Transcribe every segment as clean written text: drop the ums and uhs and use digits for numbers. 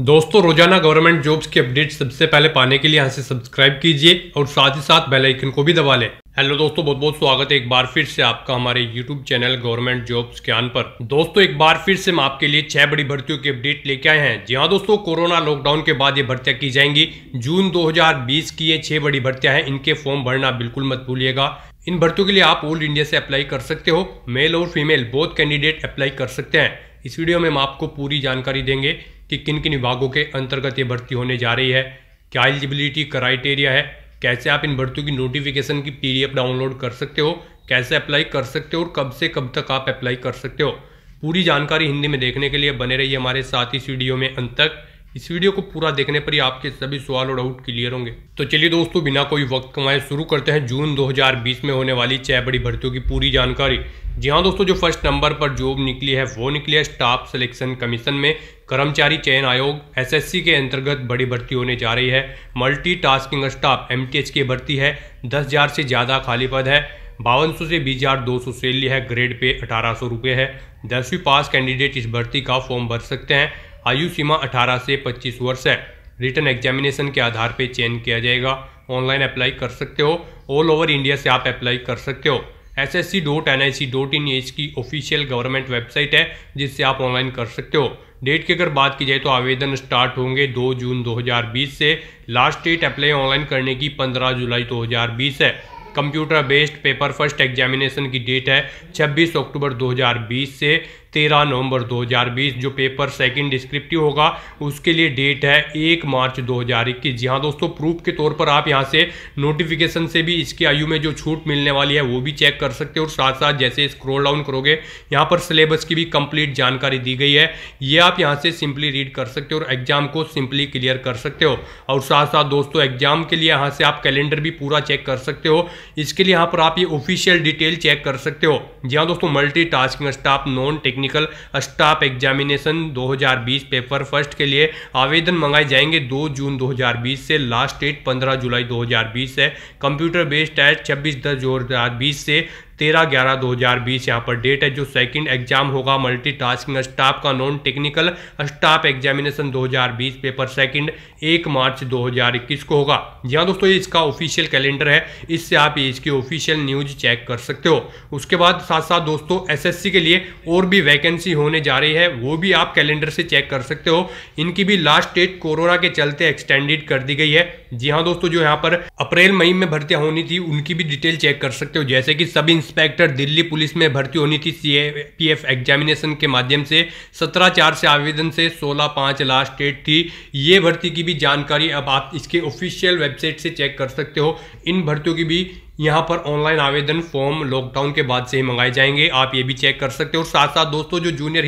दोस्तों रोजाना government jobs की अपडेट सबसे पहले पाने के लिए यहाँ से सब्सक्राइब कीजिए और साथ ही साथ बेल आइकन को भी दबा लें। हेलो दोस्तों, बहुत बहुत स्वागत है एक बार फिर से आपका हमारे यूट्यूब चैनल गवर्नमेंट जॉब्स ज्ञान पर। दोस्तों एक बार फिर से हम आपके लिए 6 बड़ी भर्तियों की अपडेट लेके आए हैं। जी हाँ दोस्तों, कोरोना लॉकडाउन के बाद ये भर्तियां की जाएंगी। जून 2020 की ये 6 बड़ी भर्तियां हैं, इनके फॉर्म भरना बिल्कुल मत भूलिएगा। इन भर्तियों के लिए आप ऑल इंडिया से अप्लाई कर सकते हो, मेल और फीमेल बोथ कैंडिडेट अप्लाई कर सकते हैं। इस वीडियो में हम आपको पूरी जानकारी देंगे कि किन किन विभागों के अंतर्गत ये भर्ती होने जा रही है, क्या एलिजिबिलिटी क्राइटेरिया है, कैसे आप इन भर्तियों की नोटिफिकेशन की पीडीएफ डाउनलोड कर सकते हो, कैसे अप्लाई कर सकते हो और कब से कब तक आप अप्लाई कर सकते हो। पूरी जानकारी हिंदी में देखने के लिए बने रहिए हमारे साथ इस वीडियो में अंत तक। इस वीडियो को पूरा देखने पर ही आपके सभी सवाल और डाउट क्लियर होंगे। तो चलिए दोस्तों, बिना कोई वक्त कमाए शुरू करते हैं जून 2020 में होने वाली 6 बड़ी भर्तियों की पूरी जानकारी। जी हाँ दोस्तों, जो फर्स्ट नंबर पर जॉब निकली है वो निकली है स्टाफ सिलेक्शन कमीशन में कर्मचारी चयन आयोग एसएससी के अंतर्गत बड़ी भर्ती होने जा रही है। मल्टीटास्किंग स्टाफ MTS की भर्ती है। 10,000 से ज़्यादा खाली पद है। 5200 से 20,200 सैलरी है। ग्रेड पे 1800 रुपये है। 10वीं पास कैंडिडेट इस भर्ती का फॉर्म भर सकते हैं। आयु सीमा 18 से 25 वर्ष है। रिटर्न एग्जामिनेशन के आधार पर चयन किया जाएगा। ऑनलाइन अप्लाई कर सकते हो। ऑल ओवर इंडिया से आप अप्लाई कर सकते हो। ssc.nic.in इसकी ऑफिशियल गवर्नमेंट वेबसाइट है जिससे आप ऑनलाइन कर सकते हो। डेट की अगर बात की जाए तो आवेदन स्टार्ट होंगे 2 जून 2020 से। लास्ट डेट अप्लाई ऑनलाइन करने की 15 जुलाई 2020 है। Computer based paper first examination की डेट है 26 अक्टूबर 2020 से 13 नवंबर 2020। जो पेपर सेकंड डिस्क्रिप्टिव होगा उसके लिए डेट है 1 मार्च 2021। जी हाँ दोस्तों, प्रूफ के तौर पर आप यहाँ से नोटिफिकेशन से भी इसकी आयु में जो छूट मिलने वाली है वो भी चेक कर सकते हो। और साथ साथ जैसे स्क्रॉल डाउन करोगे यहाँ पर सिलेबस की भी कंप्लीट जानकारी दी गई है। ये आप यहाँ से सिंपली रीड कर सकते हो और एग्जाम को सिंपली क्लियर कर सकते हो। और साथ साथ दोस्तों एग्जाम के लिए यहाँ से आप कैलेंडर भी पूरा चेक कर सकते हो। इसके लिए यहाँ पर आप ये ऑफिशियल डिटेल चेक कर सकते हो। जी हाँ दोस्तों, multitasking staff non technical staff examination 2020 paper first के लिए आवेदन मंगाए जाएंगे 2 जून 2020 से। लास्ट डेट 15 जुलाई 2020 है। कंप्यूटर बेस्ड है 26/10/2020 से 13/11/2020 यहाँ पर डेट है। जो सेकंड एग्जाम होगा मल्टीटास्किंग स्टाफ का non technical staff examination 2020 paper second 1 March 2021 को होगा। जी हाँ दोस्तों, ये इसका ऑफिशियल कैलेंडर है, इससे आप इसकी ऑफिशियल न्यूज चेक कर सकते हो। उसके बाद साथ साथ दोस्तों SSC के लिए और भी वैकेंसी होने जा रही है, वो भी आप कैलेंडर से चेक कर सकते हो। इनकी भी लास्ट डेट कोरोना के चलते एक्सटेंडेड कर दी गई है। जी हाँ दोस्तों, जो यहाँ पर अप्रैल मई में भर्तियां होनी थी उनकी भी डिटेल चेक कर सकते हो। जैसे कि सब इंस्पेक्टर दिल्ली पुलिस में भर्ती होनी थी CISF एग्जामिनेशन के माध्यम से 17/4 से आवेदन से 16/5 लास्ट डेट थी। ये भर्ती की भी जानकारी अब आप इसके ऑफिशियल वेबसाइट से चेक कर सकते हो। इन भर्तियों की भी यहाँ पर ऑनलाइन आवेदन फॉर्म लॉकडाउन के बाद से ही मंगाए जाएंगे, आप ये भी चेक कर सकते हो। और साथ साथ दोस्तों जो junior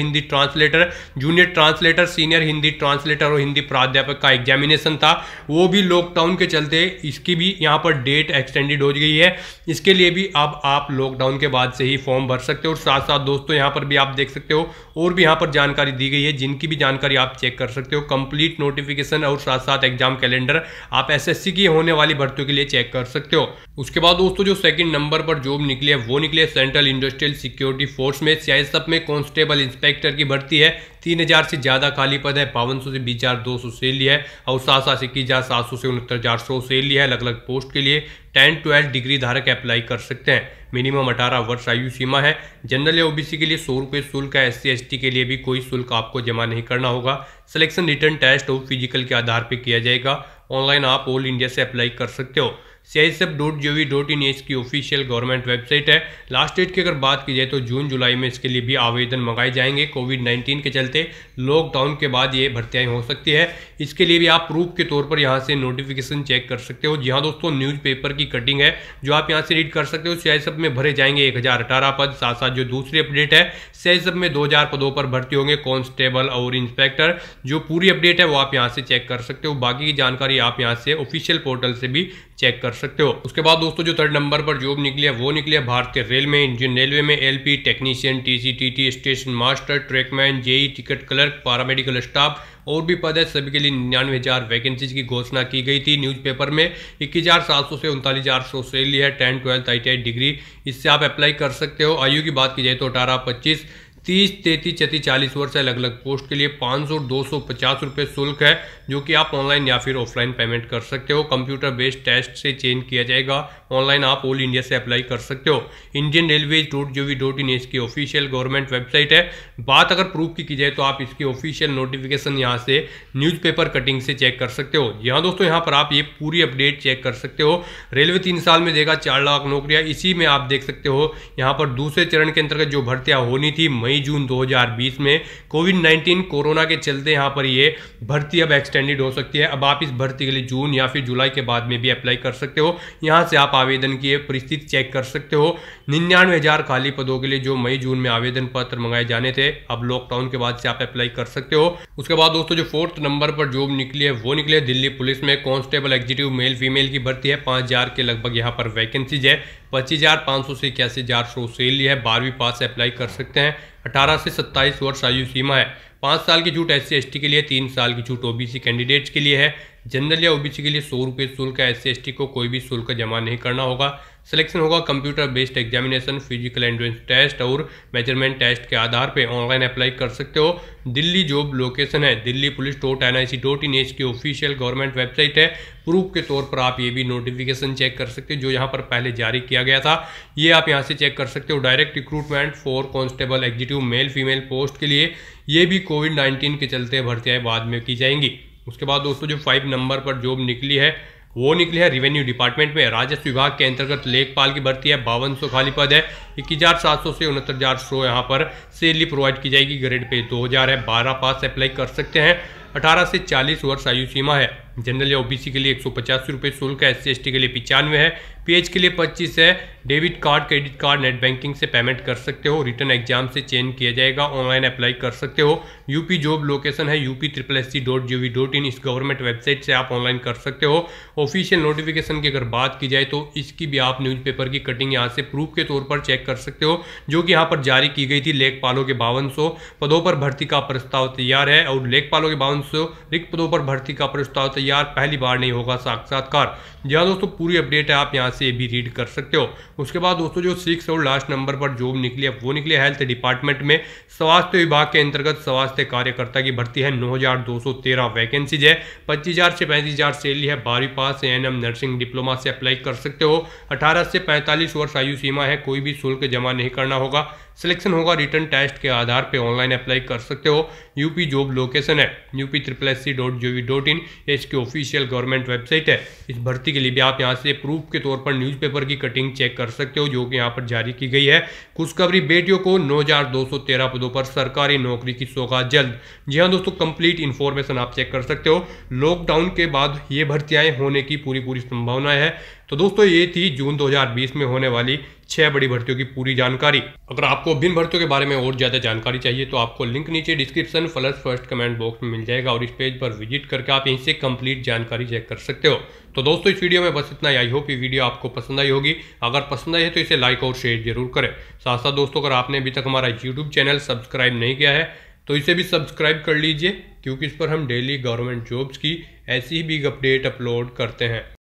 translator senior Hindi translator और हिंदी प्राध्यापक का एग्जामिनेशन था वो भी लॉकडाउन के चलते इसकी भी यहाँ पर डेट एक्सटेंडेड हो गई है। इसके लिए भी अब आप लॉकडाउन के बाद से ही फॉर्म भर सकते हो। और साथ साथ दोस्तों यहाँ पर भी आप देख सकते हो और भी यहाँ पर जानकारी दी गई है जिनकी भी जानकारी आप चेक कर सकते हो। कंप्लीट नोटिफिकेशन और साथ साथ एग्जाम कैलेंडर आप SSC की होने वाली भर्तियों के लिए चेक कर सकते हो। उसके बाद दोस्तों जो सेकंड नंबर पर जॉब निकली है वो निकली है सेंट्रल इंडस्ट्रियल सिक्योरिटी फोर्स में CISF में कांस्टेबल इंस्पेक्टर की भर्ती है। 3000 से ज़्यादा खाली पद है। 5200 से 20,200 सैलरी है और 7,700 से 69,400 सैलरी है। अलग अलग पोस्ट के लिए 10-12 डिग्री धारक अप्लाई कर सकते हैं। मिनिमम 18 वर्ष आयु सीमा है। जनरल या OBC के लिए 100 रुपये शुल्क है। SC/ST के लिए भी कोई शुल्क आपको जमा नहीं करना होगा। सिलेक्शन रिटर्न टेस्ट और फिजिकल के आधार पर किया जाएगा। ऑनलाइन आप ऑल इंडिया से अप्लाई कर सकते हो। CISF.JE.in इसकी ऑफिशियल गवर्नमेंट वेबसाइट है। लास्ट डेट की अगर बात की जाए तो जून जुलाई में इसके लिए भी आवेदन मंगाए जाएंगे। कोविड-19 के चलते लॉकडाउन के बाद ये भर्तियाँ हो सकती है। इसके लिए भी आप प्रूफ के तौर पर यहाँ से नोटिफिकेशन चेक कर सकते हो। जी हाँ दोस्तों, न्यूज़पेपर की कटिंग है जो आप यहाँ से रीड कर सकते हो। CISF में भरे जाएंगे 1018 पद। साथ साथ जो दूसरी अपडेट है CISF में 2000 पदों पर भर्ती होंगे कांस्टेबल और इंस्पेक्टर। जो पूरी अपडेट है वो आप यहाँ से चेक कर सकते हो। बाकी की जानकारी आप यहाँ से ऑफिशियल पोर्टल से भी चेक कर सकते हो। उसके बाद दोस्तों जो थर्ड नंबर पर जॉब निकली है वो निकली है भारतीय रेल में इंडियन रेलवे में ALP technician, TC TTE station master, trackman, JE ticket clerk, paramedical staff और भी पद है। सभी के लिए 99,000 वैकेंसीज की घोषणा की गई थी। न्यूज़पेपर में 21,700 से 39,400 सैलरी है। 10-12 ITI डिग्री इससे आप अप्लाई कर सकते हो। आयु की बात की जाए तो 18-25 30, 33, 34 वर्ष अलग अलग पोस्ट के लिए 500-250 रुपये शुल्क है, जो कि आप ऑनलाइन या फिर ऑफलाइन पेमेंट कर सकते हो। कंप्यूटर बेस्ड टेस्ट से चेंज किया जाएगा। ऑनलाइन आप ऑल इंडिया से अप्लाई कर सकते हो। इंडियन रेलवेज .gov.in इसकी ऑफिशियल गवर्नमेंट वेबसाइट है। बात अगर प्रूफ की जाए तो आप इसकी ऑफिशियल नोटिफिकेशन यहाँ से न्यूज़पेपर कटिंग से चेक कर सकते हो। यहाँ दोस्तों यहाँ पर आप ये पूरी अपडेट चेक कर सकते हो। रेलवे 3 साल में देगा 4 लाख नौकरियाँ। इसी में आप देख सकते हो यहाँ पर दूसरे चरण के अंतर्गत जो भर्तियाँ होनी थी मई-जून 2020 में कोविड-19 कोरोना के चलते यहाँ पर ये भर्ती अब एक्सटेंडेड हो सकती है। अब आप इस भर्ती के लिए जून या फिर जुलाई के बाद में भी अप्लाई कर सकते हो। यहाँ से आप आवेदन की परिस्थिति चेक कर सकते हो। 99,000 खाली पदों के लिए जो मई-जून में आवेदन पत्र मंगाए जाने थे, अब लॉकडाउन के बाद से आप अप्लाई कर सकते हो। उसके बाद दोस्तों जो 4th नंबर पर जॉब निकली है वो निकले दिल्ली पुलिस में कांस्टेबल एग्जीक्यूटिव मेल फीमेल की भर्ती है। 5,000 के लगभग यहाँ पर वैकेंसीज है। 25,500 से 81,400 सैलरी है। 12वीं पास से अप्लाई कर सकते हैं। 18 से 27 वर्ष आयु सीमा है। 5 साल की छूट SC/ST के लिए, 3 साल की छूट OBC कैंडिडेट्स के लिए है। जनरल या OBC के लिए 100 रुपये शुल्क है। SC/ST को कोई भी शुल्क जमा नहीं करना होगा। सिलेक्शन होगा computer based examination, physical endurance test और मेजरमेंट टेस्ट के आधार पर। ऑनलाइन अप्लाई कर सकते हो। दिल्ली जॉब लोकेशन है delhipolice.nic.in की ऑफिशियल गवर्नमेंट वेबसाइट है। प्रूफ के तौर पर आप ये भी नोटिफिकेशन चेक कर सकते हो जो यहाँ पर पहले जारी किया गया था। ये आप यहाँ से चेक कर सकते हो। Direct recruitment for constable executive male female post के लिए ये भी कोविड-19 के चलते भर्तियाँ बाद में की जाएंगी। उसके बाद दोस्तों जो 5 नंबर पर जॉब निकली है वो निकली है रेवेन्यू डिपार्टमेंट में। राजस्व विभाग के अंतर्गत लेखपाल की भर्ती है। 5,200 खाली पद है। 21,700 से 69,400 यहाँ पर सैलरी प्रोवाइड की जाएगी। ग्रेड पे 2000 है। 12 पास अप्लाई कर सकते हैं। 18 से 40 वर्ष आयु सीमा है। जनरल या OBC के लिए 185 रुपये शुल्क है। SC/ST के लिए 95 है। PH के लिए 25 है। Debit card credit card net banking से पेमेंट कर सकते हो। रिटर्न एग्जाम से चेंज किया जाएगा। ऑनलाइन अप्लाई कर सकते हो। UP जॉब लोकेशन है UP.SSC.gov.in इस गवर्नमेंट वेबसाइट से आप ऑनलाइन कर सकते हो। ऑफिशियल नोटिफिकेशन की अगर बात की जाए तो इसकी भी आप न्यूज़पेपर की कटिंग यहाँ से प्रूफ के तौर पर चेक कर सकते हो, जो कि यहाँ पर जारी की गई थी। लेखपालों के 5200 पदों पर भर्ती का प्रस्ताव तैयार है और लेखपालों के 5200 रिक्त पदों पर भर्ती का प्रस्ताव यार पहली बार नहीं होगा साक्षात्कार। यह दोस्तों पूरी अपडेट है, आप यहां से भी रीड कर सकते हो। उसके बाद दोस्तों जो 6 और लास्ट नंबर पर जॉब निकली है वो निकली हेल्थ डिपार्टमेंट में। स्वास्थ्य विभाग के अंतर्गत स्वास्थ्य कार्यकर्ता की भर्ती है। 9,213 वैकेंसीज है। 25,000 से 35,000 सैलरी है। 12वीं पास एनएम नर्सिंग डिप्लोमा से अप्लाई कर सकते हो। 18 से 45 वर्ष आयु सीमा है। कोई भी शुल्क जमा नहीं करना होगा। सिलेक्शन होगा रिटर्न टेस्ट के आधार पर। ऑनलाइन अप्लाई कर सकते हो। यूपी जॉब लोकेशन है UP.SSC.gov.in इसकी ऑफिशियल गवर्नमेंट वेबसाइट है। इस भर्ती के लिए भी आप यहां से प्रूफ के तौर पर न्यूज़पेपर की कटिंग चेक कर सकते हो जो कि यहां पर जारी की गई है। खुशखबरी बेटियों को 9,213 पदों पर सरकारी नौकरी की सौगात जल्द। जी हाँ दोस्तों, कंप्लीट इन्फॉर्मेशन आप चेक कर सकते हो। लॉकडाउन के बाद ये भर्तियाँ होने की पूरी संभावना है। तो दोस्तों ये थी जून 2020 में होने वाली 6 बड़ी भर्तियों की पूरी जानकारी। अगर आपको इन भर्तियों के बारे में और ज़्यादा जानकारी चाहिए तो आपको लिंक नीचे डिस्क्रिप्शन +1 कमेंट बॉक्स में मिल जाएगा और इस पेज पर विजिट करके आप यहीं से कंप्लीट जानकारी चेक कर सकते हो। तो दोस्तों इस वीडियो में बस इतना ही। आई होप ये वीडियो आपको पसंद आई होगी। अगर पसंद आई है तो इसे लाइक और शेयर जरूर करें। साथ साथ दोस्तों अगर आपने अभी तक हमारा YouTube चैनल सब्सक्राइब नहीं किया है तो इसे भी सब्सक्राइब कर लीजिए, क्योंकि इस पर हम डेली गवर्नमेंट जॉब्स की ऐसी ही बिग अपडेट अपलोड करते हैं।